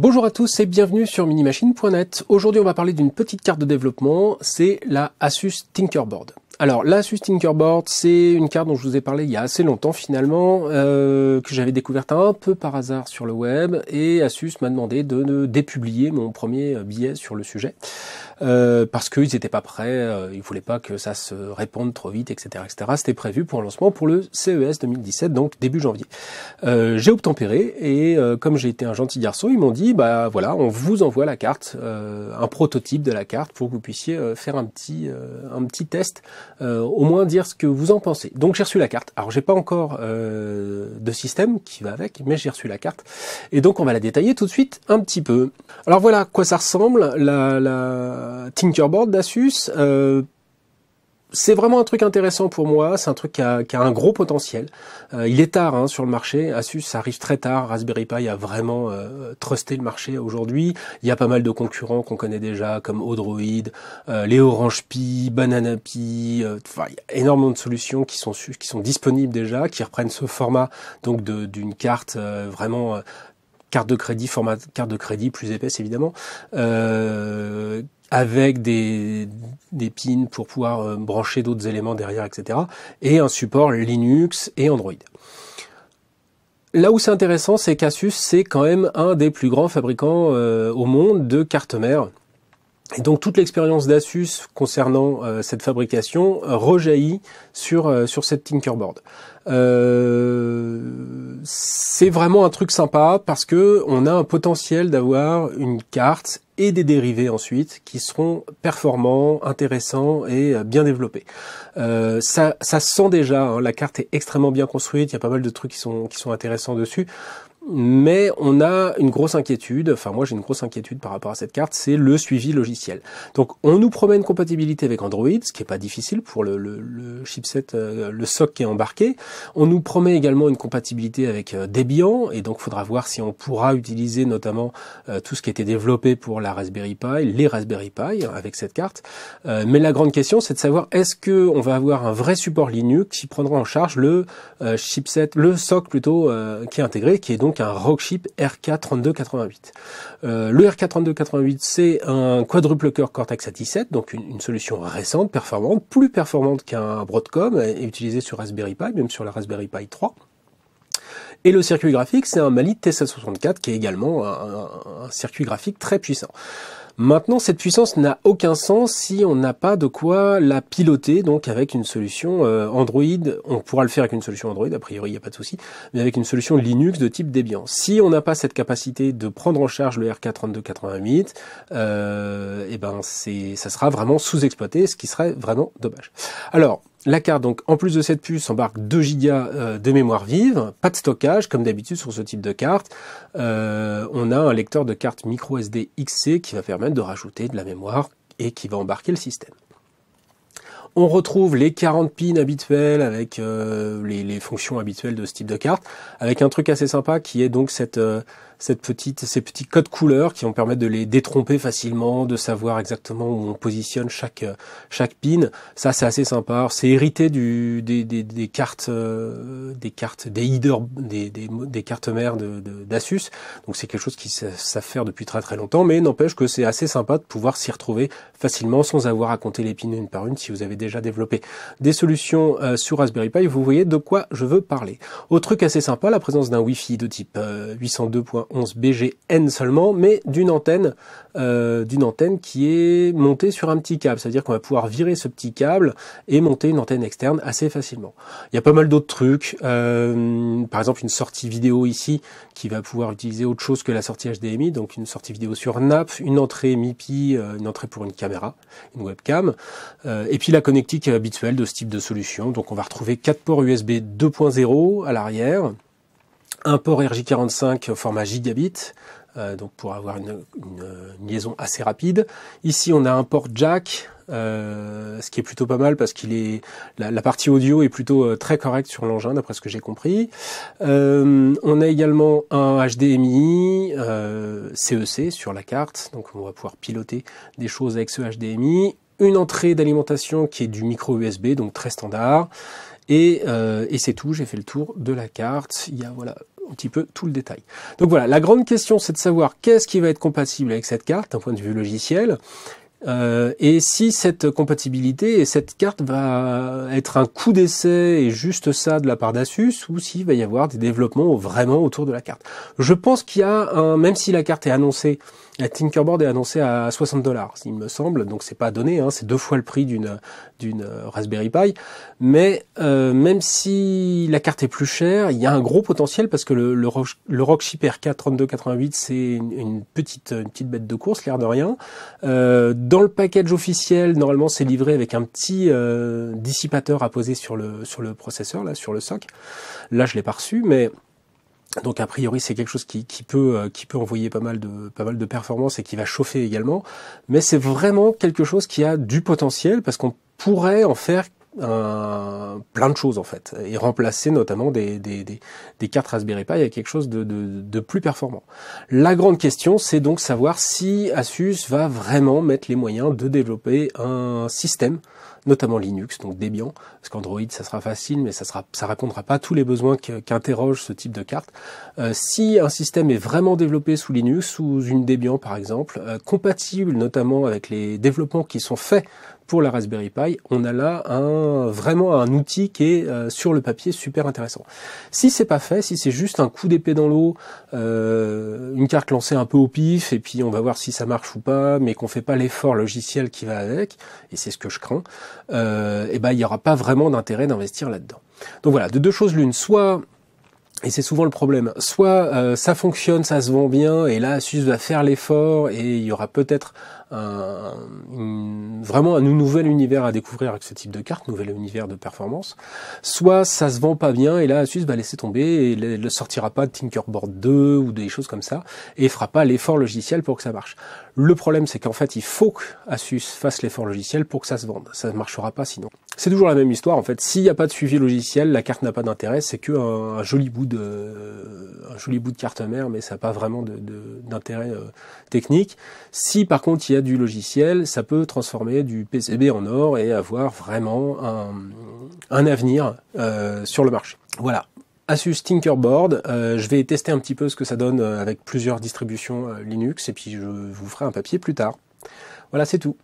Bonjour à tous et bienvenue sur Minimachine.net. Aujourd'hui on va parler d'une petite carte de développement, c'est la Asus Tinker Board. Alors la Asus Tinker Board, c'est une carte dont je vous ai parlé il y a assez longtemps finalement, que j'avais découverte un peu par hasard sur le web, et Asus m'a demandé de dépublier mon premier billet sur le sujet, parce qu'ils n'étaient pas prêts, ils voulaient pas que ça se répande trop vite, etc. C'était prévu pour un lancement pour le CES 2017, donc début janvier. J'ai obtempéré, et comme j'ai été un gentil garçon, ils m'ont dit bah voilà, on vous envoie la carte, un prototype de la carte pour que vous puissiez faire un petit test, au moins dire ce que vous en pensez. Donc j'ai reçu la carte. Alors j'ai pas encore de système qui va avec, mais j'ai reçu la carte. Et donc on va la détailler tout de suite un petit peu. Alors voilà à quoi ça ressemble, la Tinkerboard d'Asus. C'est vraiment un truc intéressant pour moi, c'est un truc qui a un gros potentiel. Il est tard hein, sur le marché, Asus ça arrive très tard, Raspberry Pi a vraiment trusté le marché aujourd'hui. Il y a pas mal de concurrents qu'on connaît déjà, comme Odroid, les Orange Pi, Banana Pi, enfin il y a énormément de solutions qui sont disponibles déjà, qui reprennent ce format donc d'une carte vraiment carte de crédit, format carte de crédit plus épaisse évidemment. Avec des pins pour pouvoir brancher d'autres éléments derrière, etc. Et un support Linux et Android. Là où c'est intéressant, c'est qu'Asus, c'est quand même un des plus grands fabricants au monde de cartes mères. Et donc toute l'expérience d'Asus concernant cette fabrication rejaillit sur cette Tinkerboard. C'est vraiment un truc sympa parce que on a un potentiel d'avoir une carte et des dérivés ensuite qui seront performants, intéressants et bien développés. Ça se sent déjà, hein, la carte est extrêmement bien construite, il y a pas mal de trucs qui sont intéressants dessus. Mais on a une grosse inquiétude, enfin moi j'ai une grosse inquiétude par rapport à cette carte, c'est le suivi logiciel. Donc on nous promet une compatibilité avec Android, ce qui n'est pas difficile pour le chipset, le SoC qui est embarqué. On nous promet également une compatibilité avec Debian, et donc il faudra voir si on pourra utiliser notamment tout ce qui était développé pour la Raspberry Pi, les Raspberry Pi avec cette carte. Mais la grande question c'est de savoir est-ce qu'on va avoir un vrai support Linux qui prendra en charge le chipset, le SoC plutôt qui est intégré, qui est donc un Rockchip RK3288. Le RK3288 c'est un quadruple cœur Cortex A17, donc une solution récente, performante, plus performante qu'un Broadcom, et utilisée sur Raspberry Pi, même sur la Raspberry Pi 3. Et le circuit graphique c'est un Mali T764 qui est également un circuit graphique très puissant. Maintenant, cette puissance n'a aucun sens si on n'a pas de quoi la piloter, donc avec une solution Android. On pourra le faire avec une solution Android, a priori, il n'y a pas de souci, mais avec une solution Linux de type Debian. Si on n'a pas cette capacité de prendre en charge le RK3288, et ben ça sera vraiment sous-exploité, ce qui serait vraiment dommage. Alors, la carte, donc, en plus de cette puce, embarque 2 Go de mémoire vive, pas de stockage, comme d'habitude sur ce type de carte. On a un lecteur de carte micro SD XC qui va permettre de rajouter de la mémoire et qui va embarquer le système. On retrouve les 40 pins habituels avec les fonctions habituelles de ce type de carte, avec un truc assez sympa qui est donc ces petits codes couleurs qui vont permettre de les détromper facilement, de savoir exactement où on positionne chaque pin. Ça c'est assez sympa. C'est hérité des cartes des cartes mères d'Asus. Donc c'est quelque chose qu'ils savent faire depuis très très longtemps, mais n'empêche que c'est assez sympa de pouvoir s'y retrouver facilement sans avoir à compter les pins une par une si vous avez déjà développé des solutions sur Raspberry Pi, vous voyez de quoi je veux parler. Autre truc assez sympa, la présence d'un Wi-Fi de type 802.11BGN seulement, mais d'une antenne qui est montée sur un petit câble, c'est-à-dire qu'on va pouvoir virer ce petit câble et monter une antenne externe assez facilement. Il y a pas mal d'autres trucs, par exemple une sortie vidéo ici qui va pouvoir utiliser autre chose que la sortie HDMI, donc une sortie vidéo sur NAP, une entrée MIPI, une entrée pour une caméra, une webcam, et puis la connectique habituelle de ce type de solution. Donc on va retrouver 4 ports USB 2.0 à l'arrière, un port RJ45 format gigabit, donc pour avoir une liaison assez rapide. Ici on a un port jack, ce qui est plutôt pas mal parce qu'il est la partie audio est plutôt très correcte sur l'engin d'après ce que j'ai compris. On a également un HDMI CEC sur la carte, donc on va pouvoir piloter des choses avec ce HDMI. Une entrée d'alimentation qui est du micro USB, donc très standard. Et c'est tout, j'ai fait le tour de la carte. Il y a voilà un petit peu tout le détail. Donc voilà, la grande question, c'est de savoir qu'est-ce qui va être compatible avec cette carte d'un point de vue logiciel. Et si cette compatibilité et cette carte va être un coup d'essai et juste ça de la part d'Asus, ou s'il va y avoir des développements vraiment autour de la carte. Je pense qu'il y a un, même si la carte est annoncée, la Tinkerboard est annoncée à 60$, il me semble, donc c'est pas donné, hein, c'est 2 fois le prix d'une Raspberry Pi, mais même si la carte est plus chère, il y a un gros potentiel parce que le Rockchip RK3288, c'est une petite bête de course, l'air de rien. Dans le package officiel, normalement, c'est livré avec un petit dissipateur à poser sur le processeur, là, sur le SoC. Là, je l'ai pas reçu, mais donc a priori, c'est quelque chose qui peut envoyer pas mal de performances et qui va chauffer également. Mais c'est vraiment quelque chose qui a du potentiel parce qu'on pourrait en faire plein de choses en fait et remplacer notamment des cartes Raspberry Pi avec quelque chose de plus performant. La grande question, c'est donc savoir si Asus va vraiment mettre les moyens de développer un système, notamment Linux, donc Debian, parce qu'Android ça sera facile mais ça répondra pas à tous les besoins qu'interroge ce type de carte. Si un système est vraiment développé sous Linux, sous une Debian par exemple, compatible notamment avec les développements qui sont faits pour la Raspberry Pi, on a là vraiment un outil qui est sur le papier super intéressant. Si c'est pas fait, si c'est juste un coup d'épée dans l'eau, une carte lancée un peu au pif et puis on va voir si ça marche ou pas, mais qu'on fait pas l'effort logiciel qui va avec, et c'est ce que je crains, et ben il y aura pas vraiment d'intérêt d'investir là-dedans. Donc voilà, de deux choses l'une, soit, et c'est souvent le problème, soit ça fonctionne, ça se vend bien, et là Asus va faire l'effort et il y aura peut-être vraiment un nouvel univers à découvrir avec ce type de carte, nouvel univers de performance, soit ça se vend pas bien et là Asus va laisser tomber et ne sortira pas de Tinkerboard 2 ou des choses comme ça et fera pas l'effort logiciel pour que ça marche. Le problème, c'est qu'en fait il faut que Asus fasse l'effort logiciel pour que ça se vende, ça ne marchera pas sinon. C'est toujours la même histoire en fait, s'il n'y a pas de suivi logiciel, la carte n'a pas d'intérêt, c'est que un joli bout de carte mère, mais ça n'a pas vraiment d'intérêt technique. Si par contre il y a du logiciel, ça peut transformer du PCB en or et avoir vraiment un avenir sur le marché. Voilà, Asus Tinkerboard, je vais tester un petit peu ce que ça donne avec plusieurs distributions Linux et puis je vous ferai un papier plus tard. Voilà, c'est tout.